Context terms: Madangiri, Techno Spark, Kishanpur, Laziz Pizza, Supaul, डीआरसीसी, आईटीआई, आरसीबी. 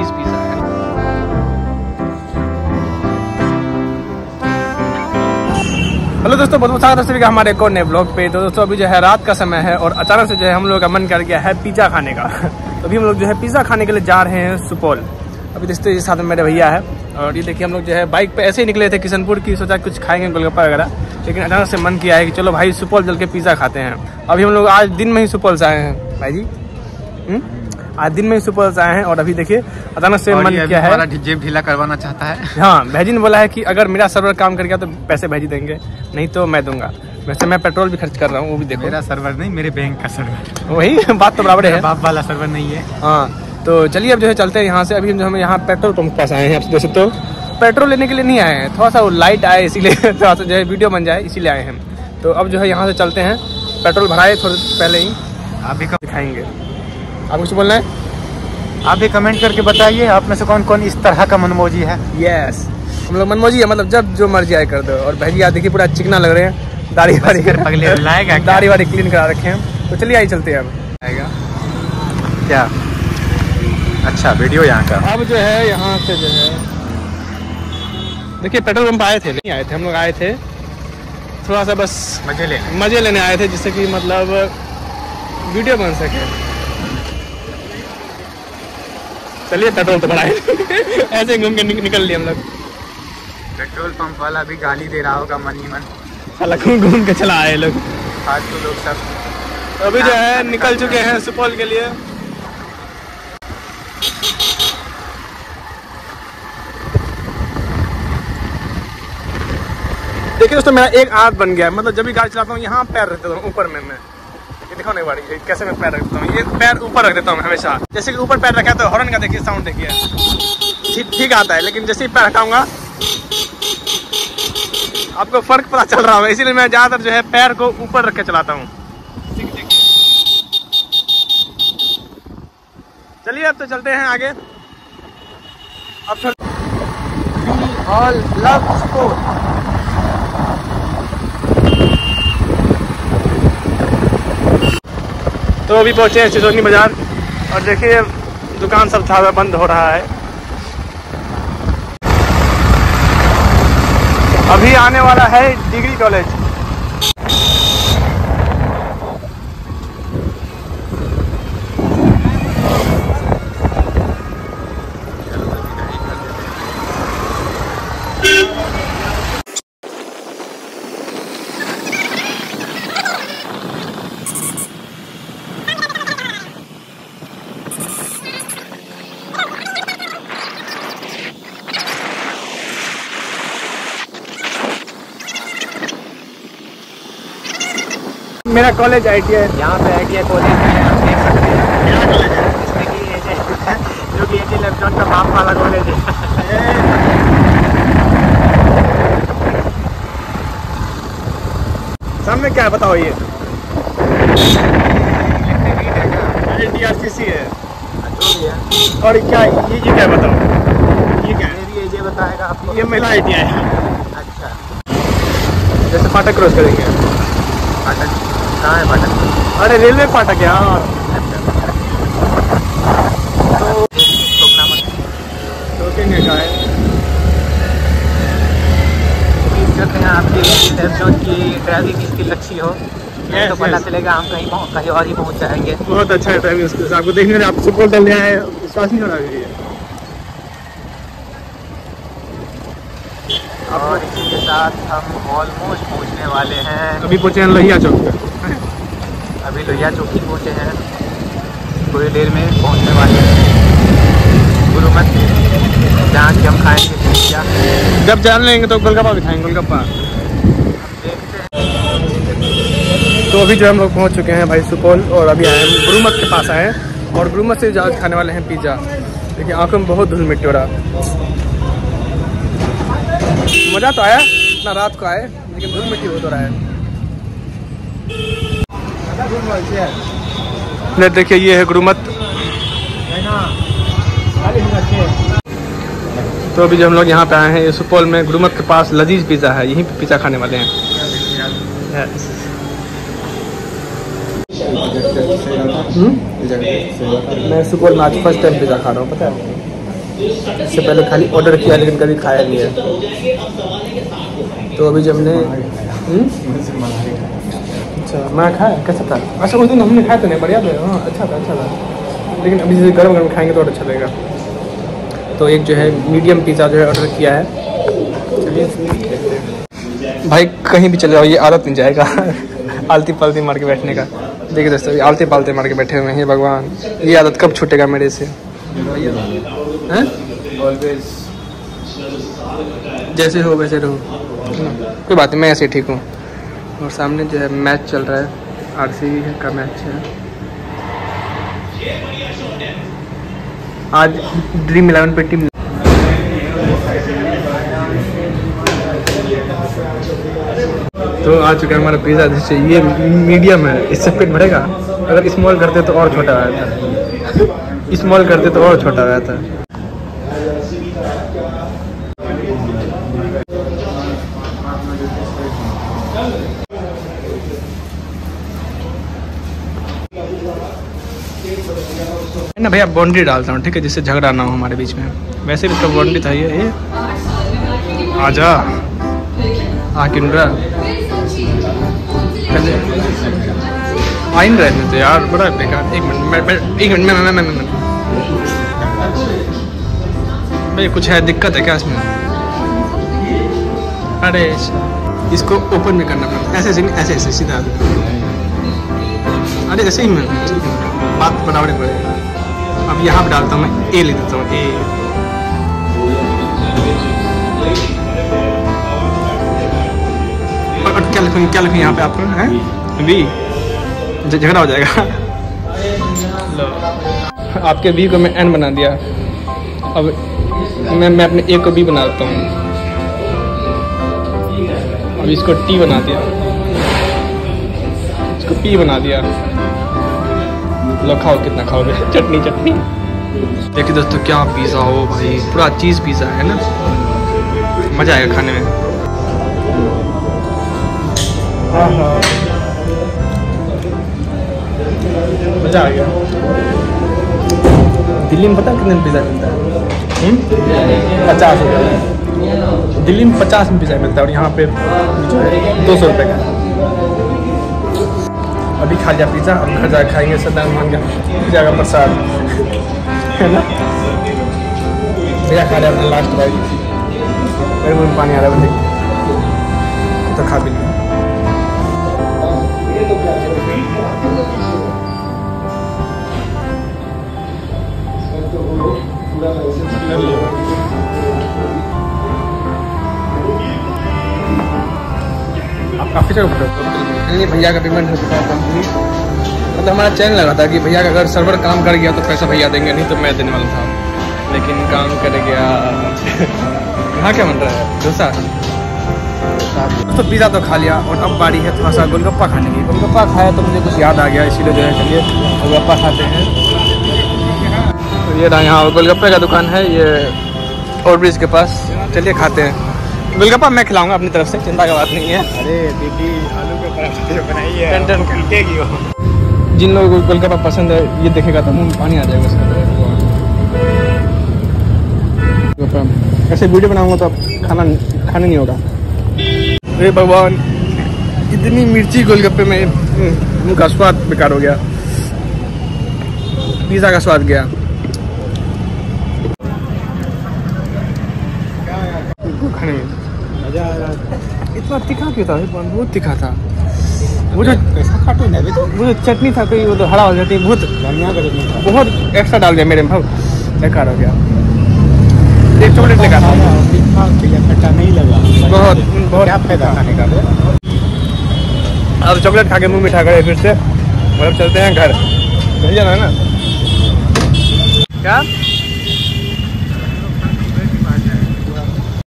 लजीज पिज़्ज़ा है। हेलो दोस्तों, बहुत बहुत स्वागत है सभी का हमारे एक और नए ब्लॉग पे। तो दोस्तों अभी जो है रात का समय है और अचानक से जो है हम लोग का मन कर गया है पिज़्ज़ा खाने का। तो अभी हम लोग जो है पिज़्ज़ा खाने के लिए जा रहे हैं सुपौल। अभी दोस्तों ये साथ में मेरे भैया है और ये देखिए हम लोग जो है बाइक पे ऐसे ही निकले थे किशनपुर की, सोचा कुछ खाएंगे गोलगप्पा वगैरह, लेकिन अचानक से मन किया है कि चलो भाई सुपौल चल के पिज़्ज़ा खाते हैं। अभी हम लोग आज दिन में ही सुपौल से आए हैं भाई जी, आज दिन में ही सुपौल से आए हैं। और अभी देखिए अचानक से मन किया है, जेब ढीला करवाना चाहता है। हाँ, भैजी ने बोला है कि अगर मेरा सर्वर काम कर गया तो पैसे भैजी देंगे, नहीं तो मैं दूंगा। वैसे मैं पेट्रोल भी खर्च कर रहा हूँ, वो भी देखो। मेरा सर्वर नहीं, मेरे बैंक का सर्वर। वही बात तो बराबर है, बाप वाला सर्वर नहीं है। हाँ तो चलिए अब जो है चलते हैं यहाँ से। अभी हम यहाँ पेट्रोल पंप पास आए हैं। आप जैसे तो पेट्रोल लेने के लिए नहीं आए हैं, थोड़ा सा वो लाइट आए इसीलिए, थोड़ा सा जो है वीडियो बन जाए इसीलिए आए हैं। तो अब जो है यहाँ से चलते हैं, पेट्रोल भराए थोड़े पहले ही। आप भी दिखाएंगे, आप कुछ बोलना है? आप भी कमेंट करके बताइए आप में से कौन कौन इस तरह का मनमौजी है। यस, हम लोग मनमौजी है, मतलब जब जो मर्जी आए कर दो। और भैया आप देखिए पूरा चिकना लग रहे हैं, दाढ़ी वाड़ी दाढ़ी वाड़ी क्लीन करा रखे हैं। तो चलिए आइए चलते हैं। अब आएगा क्या अच्छा वीडियो यहाँ का। अब जो है यहाँ से जो है देखिए पेट्रोल पंप आए थे, नहीं आए थे हम लोग, आए थे थोड़ा सा बस मज़े लेने आए थे, जिससे कि मतलब वीडियो बन सके। चलिए पेट्रोल तो बढ़ाए ऐसे घूम के निकल लिए हम लोग। पेट्रोल पंप वाला भी गाली दे रहा होगा मन ही मन, घूम के चला आए लोग आज तो लोग सब। तो अभी जो है निकल चुके हैं सुपौल के लिए। देखिए दोस्तों मेरा एक आदत बन गया है, मतलब जब भी गाड़ी चलाता हूँ यहाँ पैर रख देता हूँ ऊपर में। मैं ये दिखाओ ना गाड़ी कैसे मैं पैर रखता हूँ, ये पैर ऊपर रख देता हूँ हमेशा। जैसे कि ऊपर पैर रखा तो हॉर्न का देखिए साउंड देखिए ठीक आता है, लेकिन जैसे ही पैर हटाऊंगा आपको फर्क पता चल रहा होगा। इसीलिए मैं ज़्यादातर जो है पैर को ऊपर रख के चलाता हूँ। चलिए अब तो चलते हैं आगे। अब ऑल लव स्पोर्ट। तो अभी पहुँचे हैं सिसोनी बाज़ार और देखिए दुकान सब था बंद हो रहा है। अभी आने वाला है डिग्री कॉलेज। मेरा कॉलेज आईटीआई, यहाँ पे आईटीआई कॉलेज है, आप देख सकते हैं जो कि एजे लैपटॉप का बाप वाला कॉलेज है। सामने क्या है बताओ, ये डीआरसीसी है और क्या ये क्या बताओ, ये क्या मेरी एजे बताएगा आपको। ये मेरा आईटीआई है। अच्छा जैसे फाटक क्रॉस करेंगे, फाटक कहाँ है? फाटक, अरे रेलवे फाटक है। हाँ तो रोकेंगे कहाँ है? उम्मीद करते हैं आपकी लेफ्ट की ड्राइविंग स्किल अच्छी हो। ये तो पता चलेगा हम कहीं और ही पहुँच जाएंगे। बहुत अच्छा है ड्राइविंग स्किल्स आपको, देखने में आप सुपौल चलने आए हैं, विश्वास नहीं हो रहा। और इसी के साथ हम ऑलमोस्ट पहुँचने वाले हैं। अभी पहुँचे हैं लोहिया चौक पर, अभी लोहिया चौकी पहुँचे हैं, थोड़ी देर में पहुँचने वाले हैं गुरुमत, जहाँ से हम खाएंगे पिज़्ज़ा। जब जान लेंगे तो गोलगप्पा भी खाएंगे, गोलगप्पा देखते हैं। तो अभी जो हम लोग पहुँच चुके हैं भाई सुपौल और अभी आए हैं गुरुमत के पास आए हैं और गुरुमत से जहाँ खाने वाले हैं पिज़्ज़ा। देखिए आँखों में बहुत धूल मिट्टी हो रहा। मज़ा तो आया इतना रात को आए, लेकिन धूल मिट्टी बहुत हो रहा है। देखिए ये है गुरुमत। तो अभी जो हम लोग यहाँ पे आए हैं ये सुपौल में गुरुमत के पास लजीज पिज़्ज़ा है, यहीं पे पिज़्ज़ा खाने वाले हैं। मैं सुपौल में आज फर्स्ट टाइम पिज़्ज़ा खा रहा हूँ, पता है। इससे पहले खाली ऑर्डर किया लेकिन कभी खाया नहीं है। तो अभी जब हमने अच्छा मैं खाया कैसा था? अच्छा उस दिन हमने खाया तो नहीं, बढ़िया था, हाँ अच्छा था, अच्छा था, लेकिन अभी जैसे गर्म गर्म खाएंगे तो और अच्छा लगेगा। तो एक जो है मीडियम पिज़्ज़ा जो है ऑर्डर किया है। चलिए भाई कहीं भी चले जाओ ये आदत नहीं जाएगा आलती पालती मार के बैठने का। देखिए दोस्तों अभी आलते पालते मार के बैठे हुए हैं, भगवान ये आदत कब छूटेगा मेरे से हैं? जैसे हो वैसे रहो, कोई बात नहीं मैं ऐसे ठीक हूँ। और सामने जो है मैच चल रहा है, आरसीबी का मैच है आज ड्रीम 11 पे टीम। तो आ चुका है हमारा पिज़्ज़ा, जैसे ये मीडियम है, इससे पेट भरेगा। अगर स्मॉल करते तो और छोटा आया था स्मॉल करते तो और छोटा आया था। ना भैया बाउंड्री डालता हूँ ठीक है, जिससे झगड़ा ना हो हमारे बीच में। वैसे भी इसका बाउंड्री था ये आजा आकिनरा आइन रहने तो यार बड़ा बेकार। एक मिनट भाई कुछ है दिक्कत है क्या इसमें? अरे इसको ओपन भी करना पड़ता है ऐसे सीधा। अरे ऐसे ही मैं बात बनावड़े पड़ेगा। अब यहाँ पे डालता हूँ मैं ए, ले देता हूँ ए। और क्या लिखूँ यहाँ पे आपको है वी, झगड़ा हो जाएगा आपके वी को मैं एन बना दिया, अब मैं अपने ए को बी बना देता हूँ। अब इसको टी बना दिया, इसको पी बना दिया। लो खाओ कितना खाओगे, चटनी चटनी। देखिए दोस्तों क्या पिज़्ज़ा हो भाई, पूरा चीज़ पिज़्ज़ा है ना, मज़ा आएगा खाने में। मज़ा आ गया। दिल्ली में पता कितने में पिज़्ज़ा मिलता है? 50 रुपये। दिल्ली में 50 में पिज़्ज़ा मिलता है और यहाँ पे जो है 200 रुपये का। अभी खा लिया पिज़्ज़ा, अब घर जाकर खाएंगे सदान मान पिज़्ज़ा का प्रसाद है ना। पिज़्ज़ा खा लिया अपने लास्ट भाई, मेरे मुँह में पानी आ रहा है भाई, तो खा भी लिया। काफ़ी सारे भैया का पेमेंट हो चुका है कंपनी, मतलब हमारा चैन लगा था कि भैया का अगर सर्वर काम कर गया तो पैसा भैया देंगे, नहीं तो मैं देने वाला था, लेकिन काम कर गया। यहाँ क्या बन रहा है डोसा? तो पिज़्ज़ा तो खा लिया और अब बारी है थोड़ा सा गोलगप्पा खाने की। गोलगप्पा खाया तो मुझे कुछ याद आ गया, इसीलिए जो है चलिए गोलगप्पा खाते हैं। तो ये रहा यहाँ गोलगप्पे का दुकान है, ये ओवर ब्रिज के पास। चलिए खाते हैं गोलगप्पा, मैं खिलाऊंगा अपनी तरफ से, चिंता की बात नहीं है। अरे दीदी आलू के पराठे जो बनाई है टन टन खिलेगी वो। जिन लोगों को गोलगप्पा पसंद है ये देखेगा तो मुँह पानी आ जाएगा उसका। ऐसे वीडियो बनाऊँगा तो आप खाना नहीं होगा। अरे भगवान इतनी मिर्ची गोलगप्पे में मुँह का स्वाद बेकार हो गया, पिज़्ज़ा का स्वाद गया। खाने में इतना तीखा क्यों था? बहुत तीखा था वो जो चटनी था कोई, वो तो हरा हो जाती, बहुत एक्स्ट्रा डाल दिया मेरे में, बेकार हो गया। एक चॉकलेट लेकर खट्टा नहीं लगा, बहुत फायदा खाने का। अब चॉकलेट खा के मुँह मीठा करे फिर से, मतलब चलते हैं घर, चल जाना है ना क्या?